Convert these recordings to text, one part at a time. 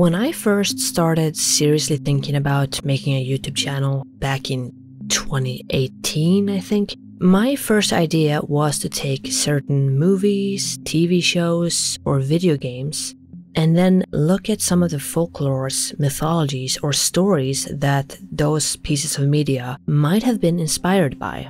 When I first started seriously thinking about making a YouTube channel back in 2018, I think, my first idea was to take certain movies, TV shows, or video games, and then look at some of the folklores, mythologies, or stories that those pieces of media might have been inspired by.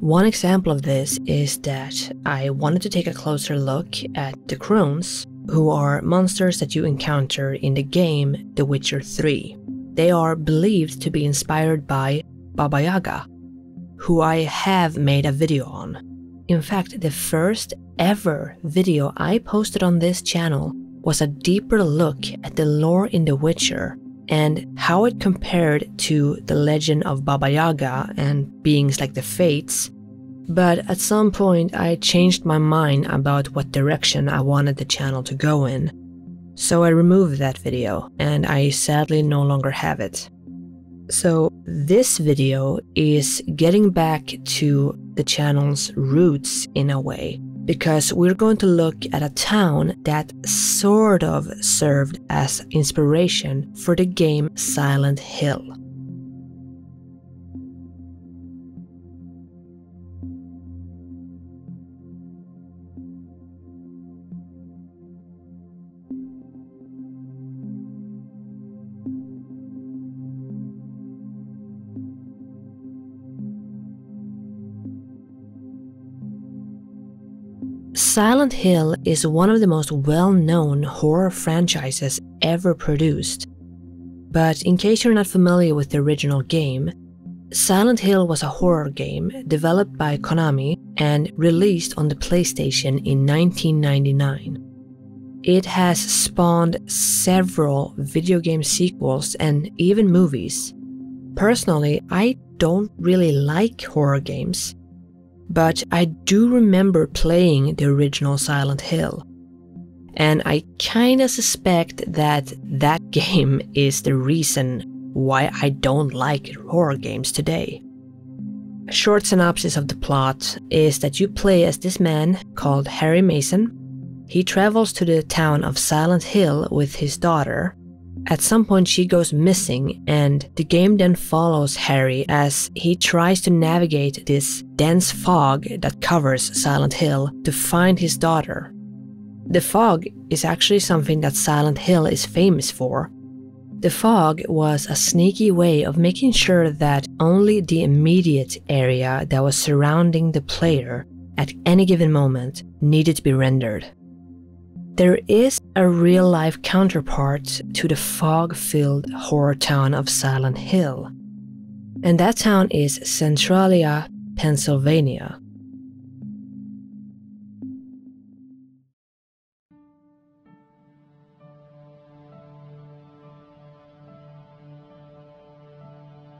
One example of this is that I wanted to take a closer look at the crones, who are monsters that you encounter in the game The Witcher 3. They are believed to be inspired by Baba Yaga, who I have made a video on. In fact, the first ever video I posted on this channel was a deeper look at the lore in The Witcher and how it compared to the legend of Baba Yaga and beings like the Fates. But at some point I changed my mind about what direction I wanted the channel to go in, so I removed that video and I sadly no longer have it. So this video is getting back to the channel's roots in a way, because we're going to look at a town that sort of served as inspiration for the game Silent Hill. Silent Hill is one of the most well-known horror franchises ever produced. But in case you're not familiar with the original game, Silent Hill was a horror game developed by Konami and released on the PlayStation in 1999. It has spawned several video game sequels and even movies. Personally, I don't really like horror games, but I do remember playing the original Silent Hill, and I kinda suspect that that game is the reason why I don't like horror games today. A short synopsis of the plot is that you play as this man called Harry Mason. He travels to the town of Silent Hill with his daughter. At some point she goes missing, and the game then follows Harry as he tries to navigate this dense fog that covers Silent Hill to find his daughter. The fog is actually something that Silent Hill is famous for. The fog was a sneaky way of making sure that only the immediate area that was surrounding the player at any given moment needed to be rendered. There is a real-life counterpart to the fog-filled horror town of Silent Hill, and that town is Centralia, Pennsylvania.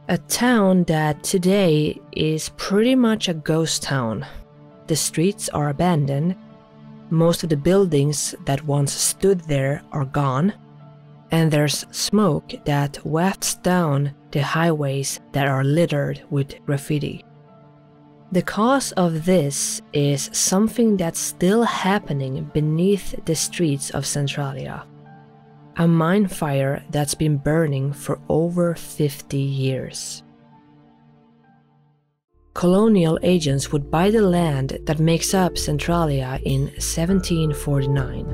A town that today is pretty much a ghost town. The streets are abandoned. Most of the buildings that once stood there are gone, and there's smoke that wafts down the highways that are littered with graffiti. The cause of this is something that's still happening beneath the streets of Centralia. A mine fire that's been burning for over 50 years. Colonial agents would buy the land that makes up Centralia in 1749,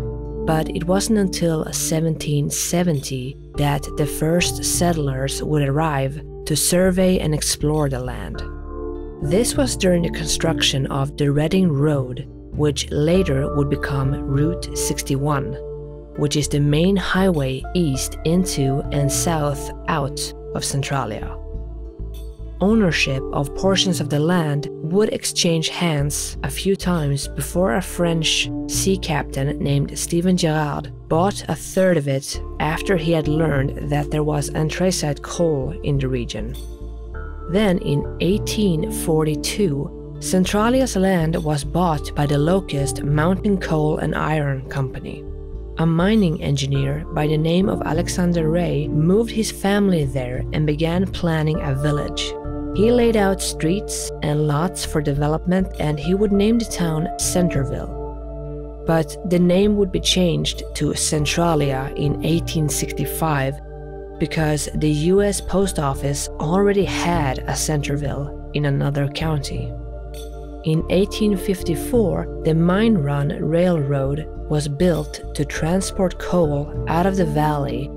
but it wasn't until 1770 that the first settlers would arrive to survey and explore the land. This was during the construction of the Reading Road, which later would become Route 61, which is the main highway east into and south out of Centralia. Ownership of portions of the land would exchange hands a few times before a French sea captain named Stephen Girard bought a third of it after he had learned that there was anthracite coal in the region. Then in 1842, Centralia's land was bought by the Locust Mountain Coal and Iron Company. A mining engineer by the name of Alexander Ray moved his family there and began planning a village. He laid out streets and lots for development, and he would name the town Centerville. but the name would be changed to Centralia in 1865 because the US Post Office already had a Centerville in another county. In 1854, the Mine Run Railroad was built to transport coal out of the valley,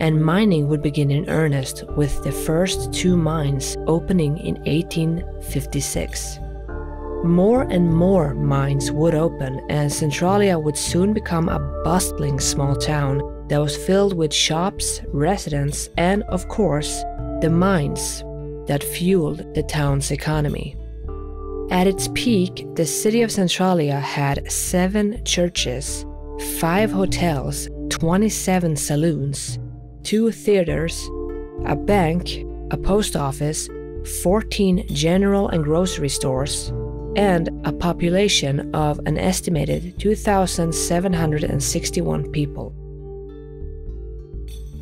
and mining would begin in earnest with the first two mines opening in 1856. More and more mines would open, and Centralia would soon become a bustling small town that was filled with shops, residents, and, of course, the mines that fueled the town's economy. At its peak, the city of Centralia had 7 churches, 5 hotels, 27 saloons, 2 theaters, a bank, a post office, 14 general and grocery stores, and a population of an estimated 2,761 people.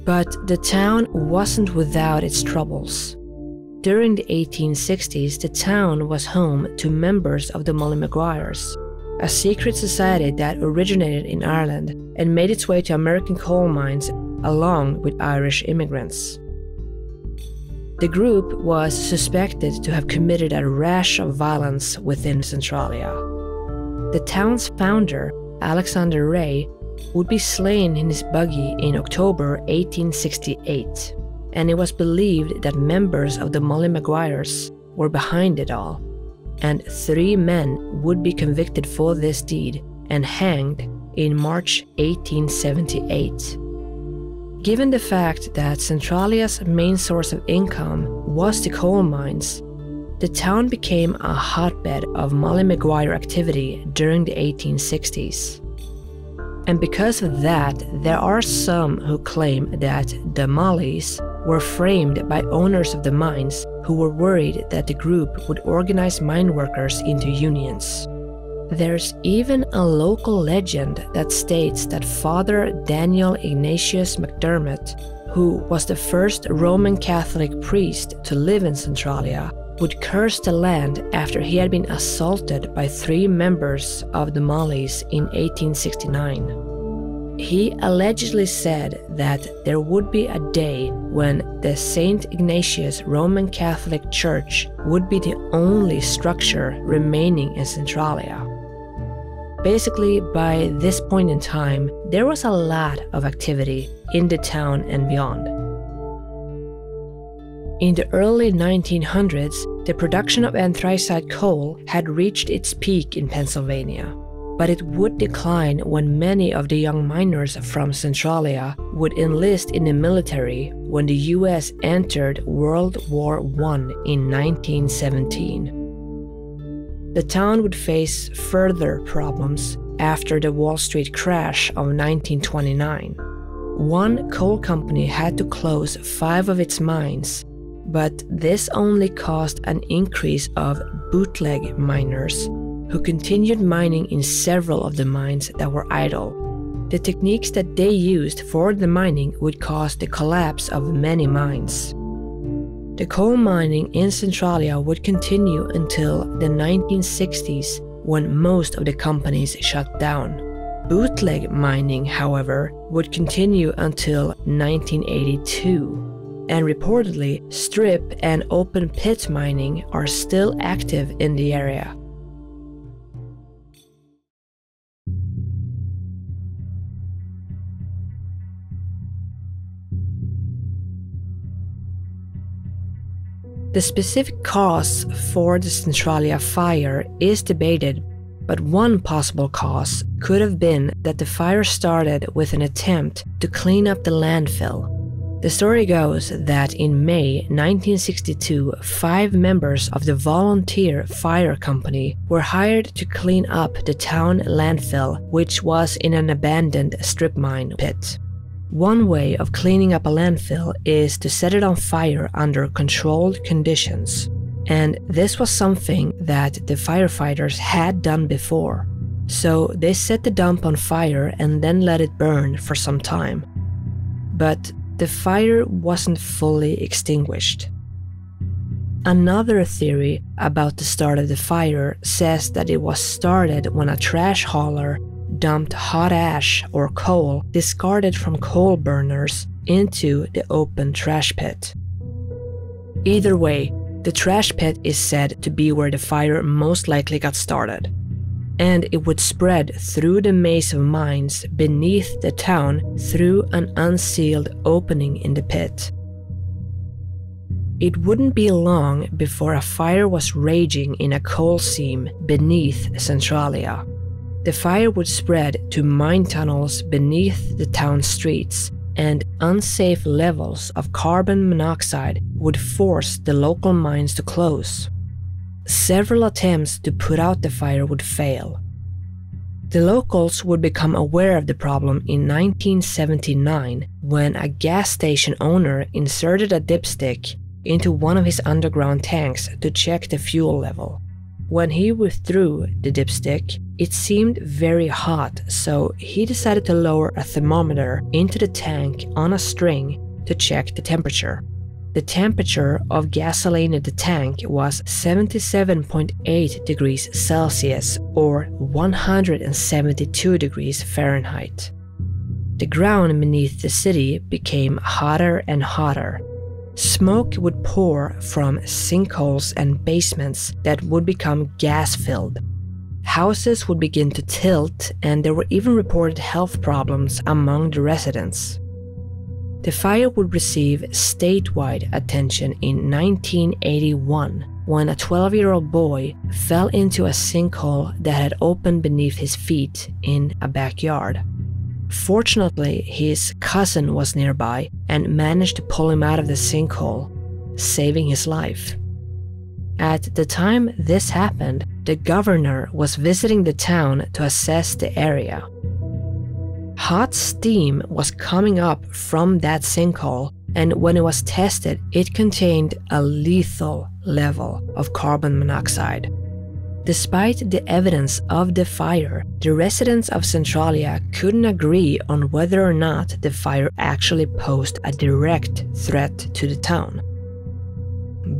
But the town wasn't without its troubles. During the 1860s, the town was home to members of the Molly Maguires, a secret society that originated in Ireland and made its way to American coal mines along with Irish immigrants. The group was suspected to have committed a rash of violence within Centralia. The town's founder, Alexander Ray, would be slain in his buggy in October 1868. And it was believed that members of the Molly Maguires were behind it all, and 3 men would be convicted for this deed and hanged in March 1878. Given the fact that Centralia's main source of income was the coal mines, the town became a hotbed of Molly Maguire activity during the 1860s. And because of that, there are some who claim that the Mollies were framed by owners of the mines who were worried that the group would organize mine workers into unions. There's even a local legend that states that Father Daniel Ignatius McDermott, who was the first Roman Catholic priest to live in Centralia, would curse the land after he had been assaulted by 3 members of the Mollies in 1869. He allegedly said that there would be a day when the St. Ignatius Roman Catholic Church would be the only structure remaining in Centralia. Basically, by this point in time, there was a lot of activity in the town and beyond. In the early 1900s, the production of anthracite coal had reached its peak in Pennsylvania, but it would decline when many of the young miners from Centralia would enlist in the military when the US entered World War I in 1917. The town would face further problems after the Wall Street Crash of 1929. One coal company had to close 5 of its mines, but this only caused an increase of bootleg miners, who continued mining in several of the mines that were idle. The techniques that they used for the mining would cause the collapse of many mines. The coal mining in Centralia would continue until the 1960s, when most of the companies shut down. Bootleg mining, however, would continue until 1982. And reportedly, strip and open pit mining are still active in the area. The specific cause for the Centralia fire is debated, but one possible cause could have been that the fire started with an attempt to clean up the landfill. The story goes that in May 1962, 5 members of the volunteer fire company were hired to clean up the town landfill, which was in an abandoned strip mine pit. One way of cleaning up a landfill is to set it on fire under controlled conditions, and this was something that the firefighters had done before. So they set the dump on fire and then let it burn for some time. But the fire wasn't fully extinguished. Another theory about the start of the fire says that it was started when a trash hauler dumped hot ash or coal discarded from coal burners into the open trash pit. Either way, the trash pit is said to be where the fire most likely got started, and it would spread through the maze of mines beneath the town through an unsealed opening in the pit. It wouldn't be long before a fire was raging in a coal seam beneath Centralia. The fire would spread to mine tunnels beneath the town streets, and unsafe levels of carbon monoxide would force the local mines to close. Several attempts to put out the fire would fail. The locals would become aware of the problem in 1979 when a gas station owner inserted a dipstick into one of his underground tanks to check the fuel level. When he withdrew the dipstick, it seemed very hot, so he decided to lower a thermometer into the tank on a string to check the temperature. The temperature of gasoline in the tank was 77.8 degrees Celsius or 172 degrees Fahrenheit. The ground beneath the city became hotter and hotter. Smoke would pour from sinkholes and basements that would become gas-filled. Houses would begin to tilt, and there were even reported health problems among the residents. The fire would receive statewide attention in 1981 when a 12-year-old boy fell into a sinkhole that had opened beneath his feet in a backyard. Fortunately, his cousin was nearby and managed to pull him out of the sinkhole, saving his life. At the time this happened, the governor was visiting the town to assess the area. Hot steam was coming up from that sinkhole, and when it was tested, it contained a lethal level of carbon monoxide. Despite the evidence of the fire, the residents of Centralia couldn't agree on whether or not the fire actually posed a direct threat to the town.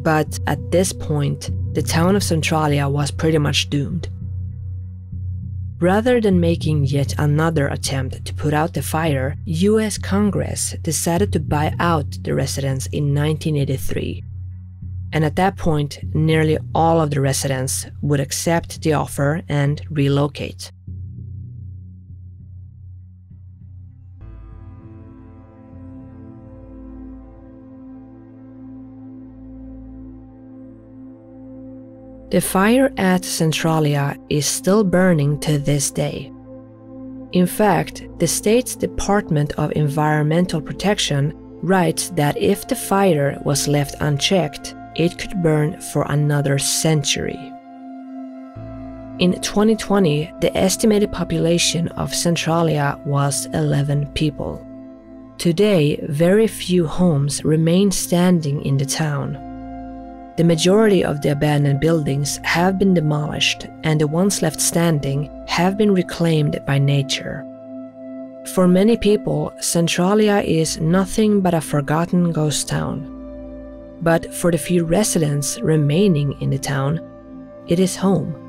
But at this point, the town of Centralia was pretty much doomed. Rather than making yet another attempt to put out the fire, US Congress decided to buy out the residents in 1983. And at that point, nearly all of the residents would accept the offer and relocate. The fire at Centralia is still burning to this day. In fact, the state's Department of Environmental Protection writes that if the fire was left unchecked, it could burn for another century. In 2020, the estimated population of Centralia was 11 people. Today, very few homes remain standing in the town. The majority of the abandoned buildings have been demolished, and the ones left standing have been reclaimed by nature. For many people, Centralia is nothing but a forgotten ghost town. But for the few residents remaining in the town, it is home.